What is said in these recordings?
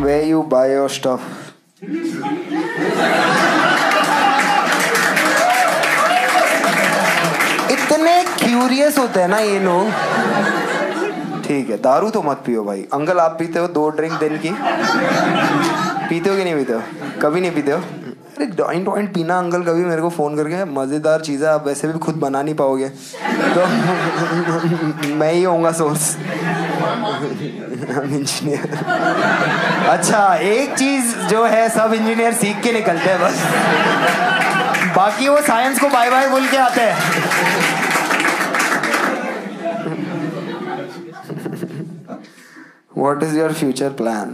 from where you buy your stuff. इतने curious होते हैं ना ये लोग। ठीक है, दारू तो मत पियो भाई। अंकल आप पीते हो 2 ड्रिंक दिन की? पीते हो कि नहीं पीते हो? कभी नहीं पीते हो? अरे जॉइंट वॉइंट पीना अंकल कभी मेरे को फ़ोन करके, मज़ेदार चीज़ है, आप वैसे भी खुद बना नहीं पाओगे तो मैं ही होऊंगा सोर्स। हम इंजीनियर। अच्छा, एक चीज़ जो है सब इंजीनियर सीख के निकलते हैं बस, बाकी वो साइंस को बाय बाय बोल के आते हैं। What is your future plan?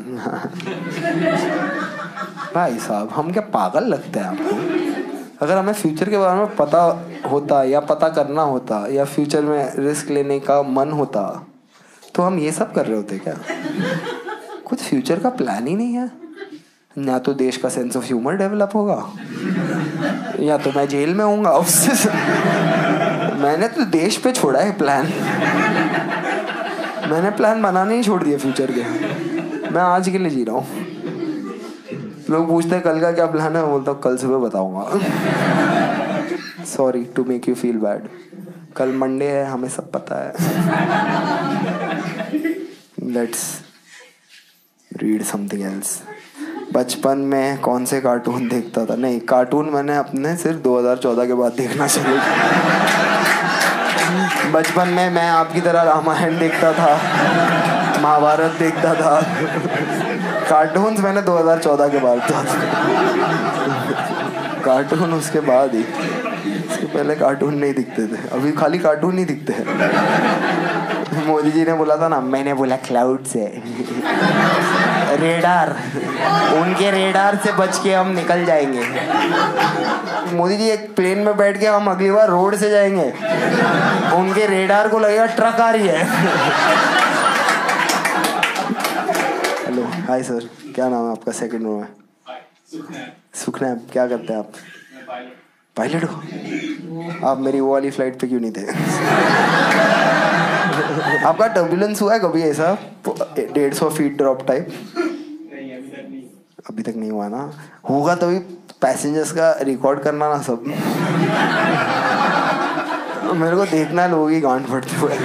भाई साहब हम क्या पागल लगते हैं आपको? अगर हमें फ्यूचर के बारे में पता होता या पता करना होता या फ्यूचर में रिस्क लेने का मन होता तो हम ये सब कर रहे होते क्या? कुछ फ्यूचर का प्लान ही नहीं है। ना तो देश का सेंस ऑफ ह्यूमर डेवलप होगा या तो मैं जेल में होऊंगा। मैंने तो देश पे छोड़ा है प्लान। मैंने प्लान बनाने ही छोड़ दिया फ्यूचर के। मैं आज के लिए जी रहा हूँ। लोग पूछते हैं कल का क्या प्लान है, मैं बोलता हूँ कल सुबह बताऊँगा। Sorry to make you feel bad. कल मंडे है, हमें सब पता है। Let's read something else. बचपन में कौन से कार्टून देखता था? नहीं, कार्टून मैंने अपने सिर्फ 2014 के बाद देखना शुरू किया। बचपन में मैं आपकी तरह रामायण देखता था, महाभारत देखता था। कार्टून्स मैंने 2014 के बाद देखा। कार्टून उसके बाद ही, उसके पहले कार्टून नहीं दिखते थे। अभी खाली कार्टून ही दिखते हैं। मोदी जी ने बोला था ना, मैंने बोला क्लाउड से रेडार, उनके रेडार से बच के हम निकल जाएंगे। मोदी जी एक प्लेन में बैठ के हम अगली बार रोड से जाएंगे, उनके रेडार को लगेगा ट्रक आ रही है। हेलो, हाय सर, क्या नाम है आपका? सेकंड रो में सुखनैब। क्या करते हैं आप? पायलट हो आप? मेरी वो वाली फ्लाइट पे क्यों नहीं थे? आपका टर्बुलेंस हुआ है कभी ऐसा 150 फीट ड्रॉप टाइप? अभी तक नहीं हुआ ना? होगा तभी पैसेंजर्स का रिकॉर्ड करना ना सब। मेरे को देखना है लोगों की गांठ फटते हुए।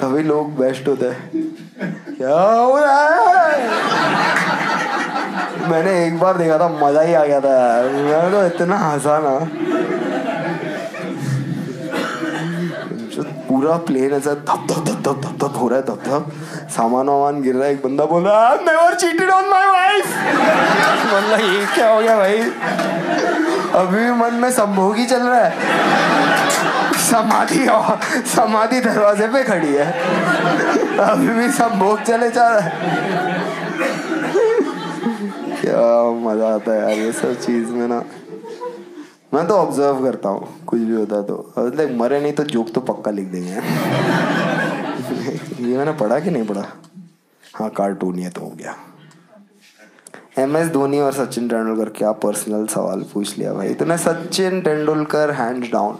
तभी लोग बेस्ट होते हैं। क्या हो रहा है? मैंने एक बार देखा था, मजा ही आ गया था यार। मेरे को इतना हंसा ना, पूरा प्लेन ऐसा धप धप धप धप धप धप हो रहा है, धप धप, सामान वामान गिर रहा है। एक बंदा बोल रहा है, never cheated on my wife. मतलब ये क्या हो गया भाई? अभी मन में संभोग ही चल रहा है। समाधि दरवाजे पे खड़ी है, अभी भी संभोग चले जा रहा है। क्या मजा आता है यार ये सब चीज में ना। मैं तो ऑब्जर्व करता हूँ, कुछ भी होता तो मतलब मरे नहीं तो जोक तो पक्का लिख देंगे। ये मैंने पढ़ा कि नहीं पढ़ा? हाँ, कार्टून ये तो हो गया। MS धोनी और सचिन तेंदुलकर, क्या पर्सनल सवाल पूछ लिया भाई इतने। सचिन तेंदुलकर हैंड्स डाउन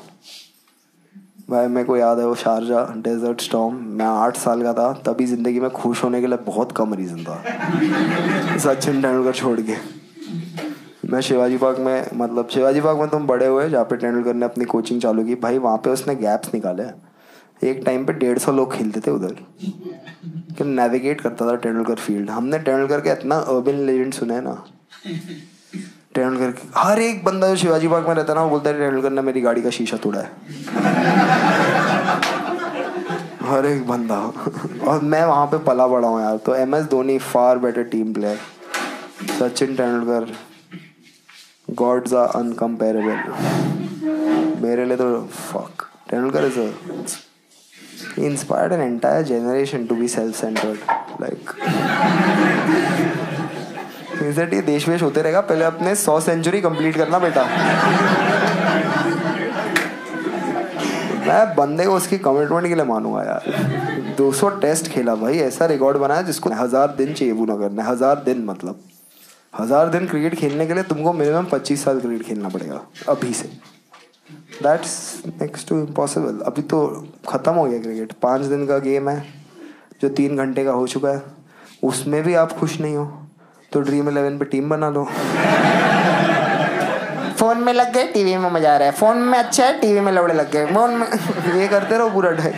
भाई। मेरे को याद है वो शारजा डेजर्ट स्टॉर्म, मैं 8 साल का था तभी। जिंदगी में खुश होने के लिए बहुत कम रीज़न था सचिन तेंदुलकर छोड़ के। मैं शिवाजी पार्क में, मतलब शिवाजी पार्क में तुम बड़े हुए जहाँ पे तेंदुलकर ने अपनी कोचिंग चालू की भाई। वहाँ पे उसने गैप्स निकाले। एक टाइम पे 150 लोग खेलते थे उधर कि नेविगेट करता था तेंदुलकर फील्ड। हमने तेंदुलकर के इतना अर्बन लेजेंड सुने हैं ना। तेंदुलकर के हर एक बंदा जो शिवाजी पार्क में रहता ना, वो बोलता है तेंदुलकर ने मेरी गाड़ी का शीशा तोड़ा है। हर एक बंदा। और मैं वहाँ पे पला बड़ा हूँ यार। तो MS Dhoni far better team player. Sachin Tendulkar Gods are uncomparable. मेरे लिए तो fuck. Tendulkar is a, he inspired an entire generation to be self-centered. Like INSAT ये देश वेश होते रहेगा। पहले अपने 100 सेंचुरी कंप्लीट करना बेटा। मैं बंदे को उसकी कमिटमेंट के लिए मानूंगा यार। 200 टेस्ट खेला भाई, ऐसा रिकॉर्ड बनाया जिसको 1000 दिन चाहिए पूरा करना। 1000 दिन मतलब 1000 दिन क्रिकेट खेलने के लिए तुमको मिनिमम 25 साल क्रिकेट खेलना पड़ेगा अभी से। That's next to impossible. अभी तो ख़त्म हो गया क्रिकेट। 5 दिन का गेम है जो 3 घंटे का हो चुका है। उसमें भी आप खुश नहीं हो तो ड्रीम 11 पे टीम बना लो। फोन में लग गए, टीवी में मजा आ रहा है, फोन में अच्छा है, टीवी में लौड़े लग गए, फोन में ये करते रहो पूरा ढाई।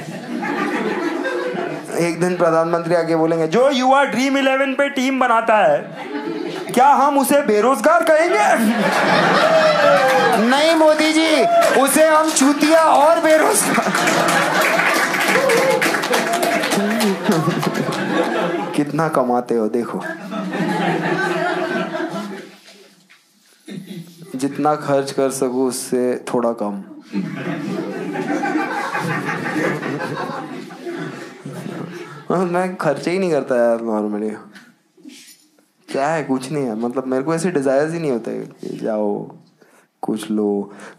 एक दिन प्रधानमंत्री आके बोलेंगे, जो युवा ड्रीम 11 पे टीम बनाता है क्या हम उसे बेरोजगार कहेंगे? नहीं मोदी जी, उसे हम छूतिया और बेरोजगार। कितना कमाते हो देखो, जितना खर्च कर सकूं उससे थोड़ा कम। मैं खर्चे ही नहीं करता यार नॉर्मली, क्या है कुछ नहीं है, मतलब मेरे को ऐसे डिजायर्स ही नहीं होते, जाओ कुछ लो।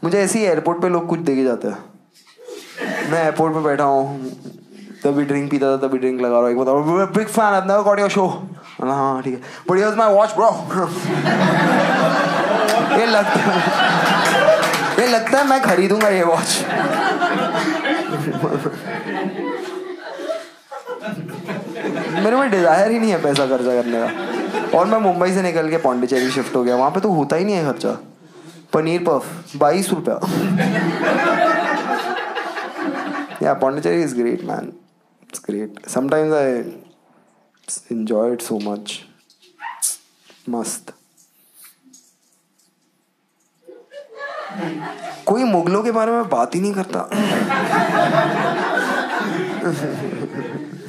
मुझे ऐसे ही एयरपोर्ट पे लोग कुछ देके जाते हैं, मैं एयरपोर्ट पे बैठा हूँ, तभी ड्रिंक पीता था, तभी ड्रिंक लगा रहा हूँ, एक बताओ big fan of never got your show. हाँ ठीक है, but here is my watch bro. ये लगता है मैं खरीदूंगा ये वॉच। मेरे में डिजायर ही नहीं है पैसा खर्चा करने का। और मैं मुंबई से निकल के पौंडीचेरी शिफ्ट हो गया, वहां पे तो होता ही नहीं है खर्चा। पनीर पफ 22 रुपया। या Pondicherry is great man, it's great. Sometimes I enjoy it so much, मस्त। कोई मुगलों के बारे में बात ही नहीं करता।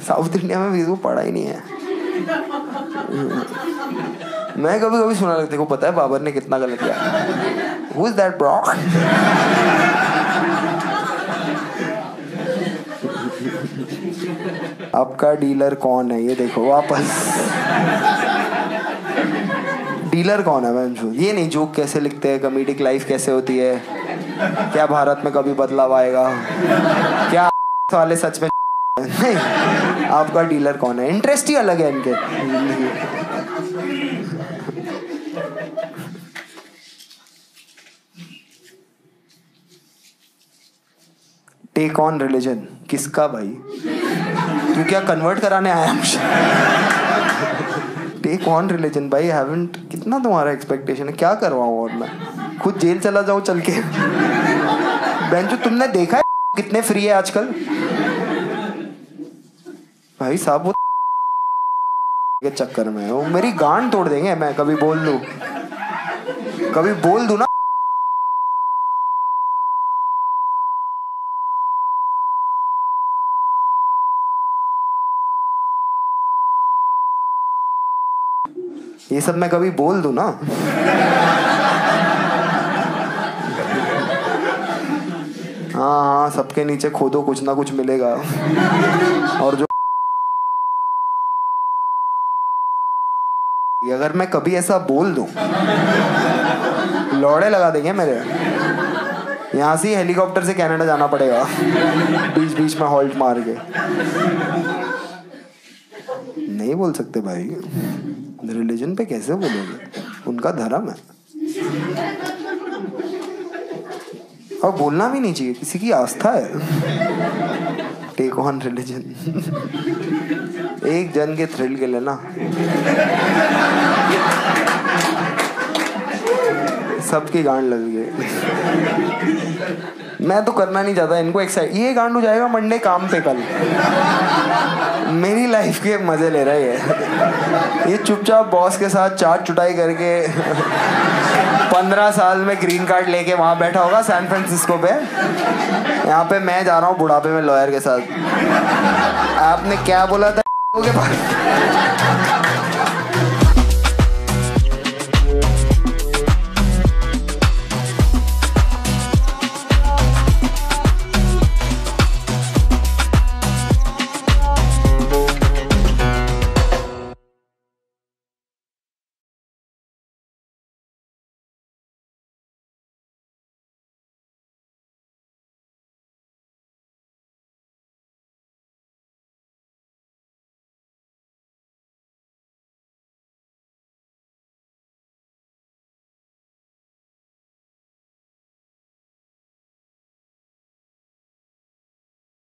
साउथ इंडिया में भी इसको पढ़ा ही नहीं है। मैं कभी कभी सुना लगता है, को पता है बाबर ने कितना गलत किया? Who is that bro? आपका डीलर कौन है ये देखो वापस। डीलर कौन है? मैं ये नहीं, जोक कैसे लिखते हैं, कॉमेडिक लाइफ कैसे होती है, क्या भारत में कभी बदलाव आएगा, क्या वाले सच में नहीं। आपका डीलर कौन है, इंटरेस्ट ही अलग है इनके। टेक ऑन रिलीजन किसका भाई? तू क्या कन्वर्ट कराने आया मुझे? टेक ऑन रिलीजन भाई, हैवेंट, कितना तुम्हारा एक्सपेक्टेशन है, क्या करवाऊँ? और मैं खुद जेल चला जाऊँ चल के। बेंचो, तुमने देखा है कितने फ्री है आजकल भाई साहब? वो के चक्कर में वो मेरी गांड तोड़ देंगे। मैं कभी बोल दूँ ना ये सब, मैं कभी बोल दूं ना हाँ, सबके नीचे खोदो, कुछ ना कुछ मिलेगा। और जो अगर मैं कभी ऐसा बोल दूं, लौड़े लगा देंगे मेरे। यहाँ से हेलीकॉप्टर से कनाडा जाना पड़ेगा, बीच बीच में हॉल्ट मार के। नहीं बोल सकते भाई, रिलीजन पे कैसे बोलोगे, उनका धर्म है। और बोलना भी नहीं चाहिए, किसी की आस्था है। Take on religion. एक जन के थ्रिल के लिए ना सबकी गांड लग गई। मैं तो करना नहीं चाहता इनको एक्साइट, ये गांड हो जाएगा मंडे काम पे कल। मेरी लाइफ के मजे ले रही है ये। चुपचाप बॉस के साथ चाट चुटाई करके 15 साल में ग्रीन कार्ड लेके वहां बैठा होगा सैन फ्रांसिस्को पे। यहाँ पे मैं जा रहा हूँ बुढ़ापे में लॉयर के साथ। आपने क्या बोला था?